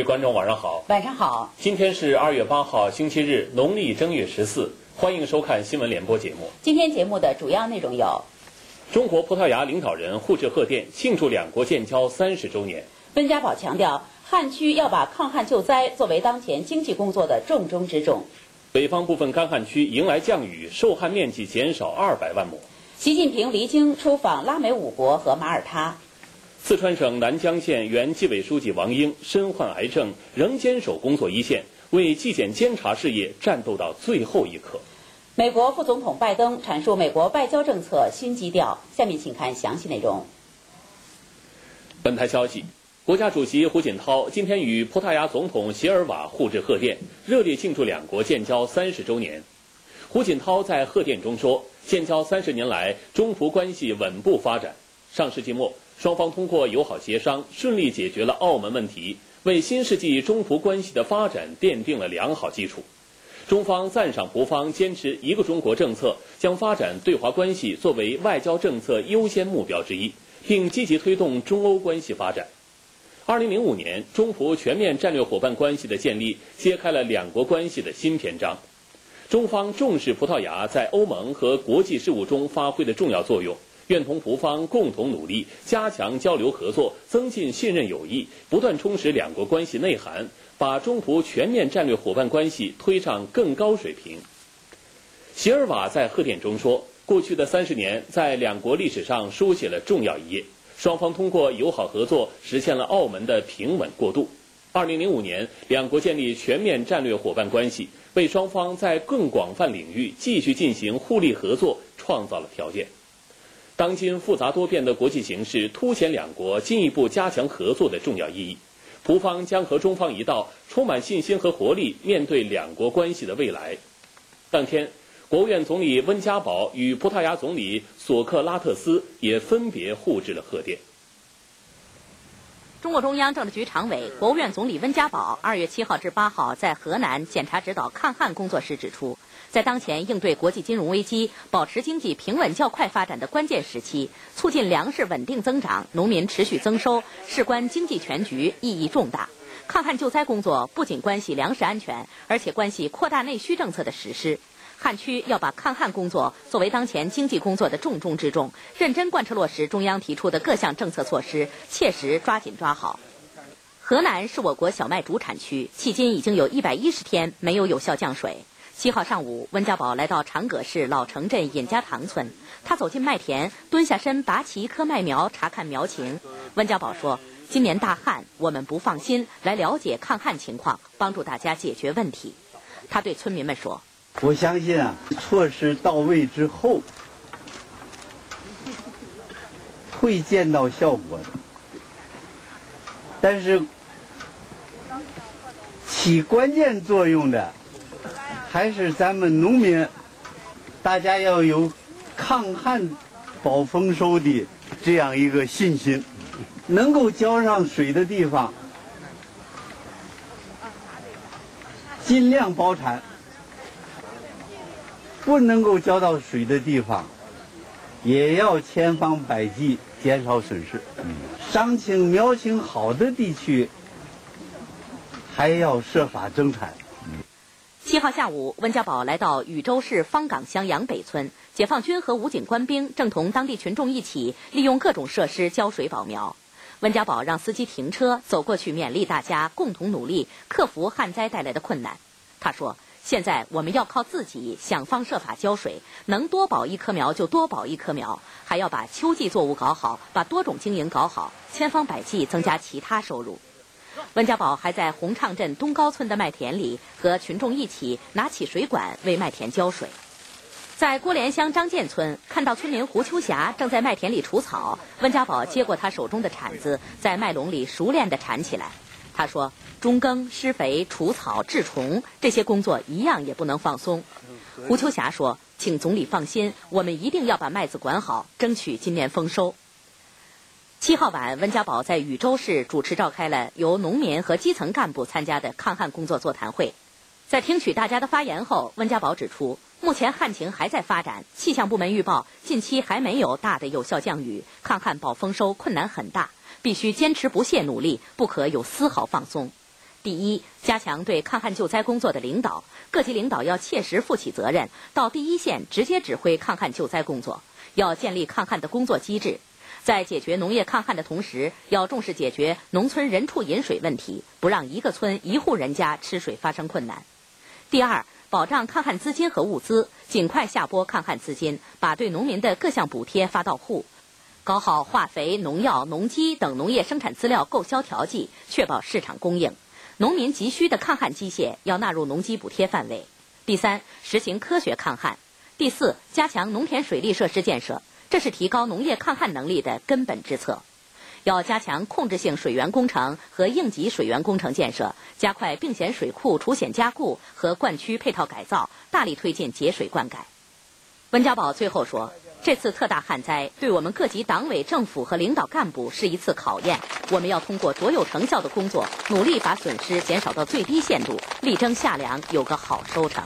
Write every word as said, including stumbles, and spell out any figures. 位观众晚上好，晚上好。今天是二月八号星期日，农历正月十四，欢迎收看新闻联播节目。今天节目的主要内容有：中国葡萄牙领导人互致贺电，庆祝两国建交三十周年。温家宝强调，旱区要把抗旱救灾作为当前经济工作的重中之重。北方部分干旱区迎来降雨，受旱面积减少二百万亩。习近平离京出访拉美五国和马耳他。四川省南江县原纪委书记王英身患癌症，仍坚守工作一线，为纪检监察事业战斗到最后一刻。美国副总统拜登阐述美国外交政策新基调。下面请看详细内容。本台消息，国家主席胡锦涛今天与葡萄牙总统席尔瓦互致贺电，热烈庆祝两国建交三十周年。胡锦涛在贺电中说，建交三十年来，中葡关系稳步发展。上世纪末，双方通过友好协商顺利解决了澳门问题，为新世纪中葡关系的发展奠定了良好基础。中方赞赏葡方坚持一个中国政策，将发展对华关系作为外交政策优先目标之一，并积极推动中欧关系发展。二零零五年，中葡全面战略伙伴关系的建立，揭开了两国关系的新篇章。中方重视葡萄牙在欧盟和国际事务中发挥的重要作用，愿同葡方共同努力，加强交流合作，增进信任友谊，不断充实两国关系内涵，把中葡全面战略伙伴关系推上更高水平。席尔瓦在贺电中说，过去的三十年在两国历史上书写了重要一页，双方通过友好合作实现了澳门的平稳过渡。二零零五年，两国建立全面战略伙伴关系，为双方在更广泛领域继续进行互利合作创造了条件。当今复杂多变的国际形势凸显两国进一步加强合作的重要意义，葡方将和中方一道，充满信心和活力面对两国关系的未来。当天，国务院总理温家宝与葡萄牙总理索克拉特斯也分别互致了贺电。中共中央政治局常委、国务院总理温家宝二月七号至八号在河南检查指导抗旱工作时指出，在当前应对国际金融危机、保持经济平稳较快发展的关键时期，促进粮食稳定增长、农民持续增收，事关经济全局，意义重大。抗旱救灾工作不仅关系粮食安全，而且关系扩大内需政策的实施。旱区要把抗旱工作作为当前经济工作的重中之重，认真贯彻落实中央提出的各项政策措施，切实抓紧抓好。河南是我国小麦主产区，迄今已经有一百一十天没有有效降水。七号上午，温家宝来到长葛市老城镇尹家塘村，他走进麦田，蹲下身拔起一棵麦苗查看苗情。温家宝说，今年大旱，我们不放心，来了解抗旱情况，帮助大家解决问题。他对村民们说，我相信啊，措施到位之后会见到效果的，但是起关键作用的还是咱们农民，大家要有抗旱保丰收的这样一个信心，能够浇上水的地方尽量包产，不能够浇到水的地方也要千方百计减少损失。商情苗情好的地区还要设法增产。七号下午，温家宝来到禹州市方岗乡杨北村，解放军和武警官兵正同当地群众一起利用各种设施浇水保苗。温家宝让司机停车走过去，勉励大家共同努力克服旱灾带来的困难。他说，现在我们要靠自己想方设法浇水，能多保一棵苗就多保一棵苗，还要把秋季作物搞好，把多种经营搞好，千方百计增加其他收入。温家宝还在洪畅镇东高村的麦田里和群众一起拿起水管为麦田浇水。在郭连乡张建村，看到村民胡秋霞正在麦田里除草，温家宝接过她手中的铲子，在麦垄里熟练地铲起来。他说，中耕、施肥、除草、治虫这些工作一样也不能放松。胡秋霞说，请总理放心，我们一定要把麦子管好，争取今年丰收。七号晚，温家宝在禹州市主持召开了由农民和基层干部参加的抗旱工作座谈会。在听取大家的发言后，温家宝指出，目前旱情还在发展，气象部门预报近期还没有大的有效降雨，抗旱保丰收困难很大，必须坚持不懈努力，不可有丝毫放松。第一，加强对抗旱救灾工作的领导，各级领导要切实负起责任，到第一线直接指挥抗旱救灾工作。要建立抗旱的工作机制，在解决农业抗旱的同时，要重视解决农村人畜饮水问题，不让一个村一户人家吃水发生困难。第二，保障抗旱资金和物资，尽快下拨抗旱资金，把对农民的各项补贴发到户，搞好化肥、农药、农机等农业生产资料购销调剂，确保市场供应。农民急需的抗旱机械要纳入农机补贴范围。第三，实行科学抗旱。第四，加强农田水利设施建设，这是提高农业抗旱能力的根本之策。要加强控制性水源工程和应急水源工程建设，加快并险水库除险加固和灌区配套改造，大力推进节水灌溉。温家宝最后说，这次特大旱灾对我们各级党委政府和领导干部是一次考验，我们要通过卓有成效的工作，努力把损失减少到最低限度，力争夏粮有个好收成。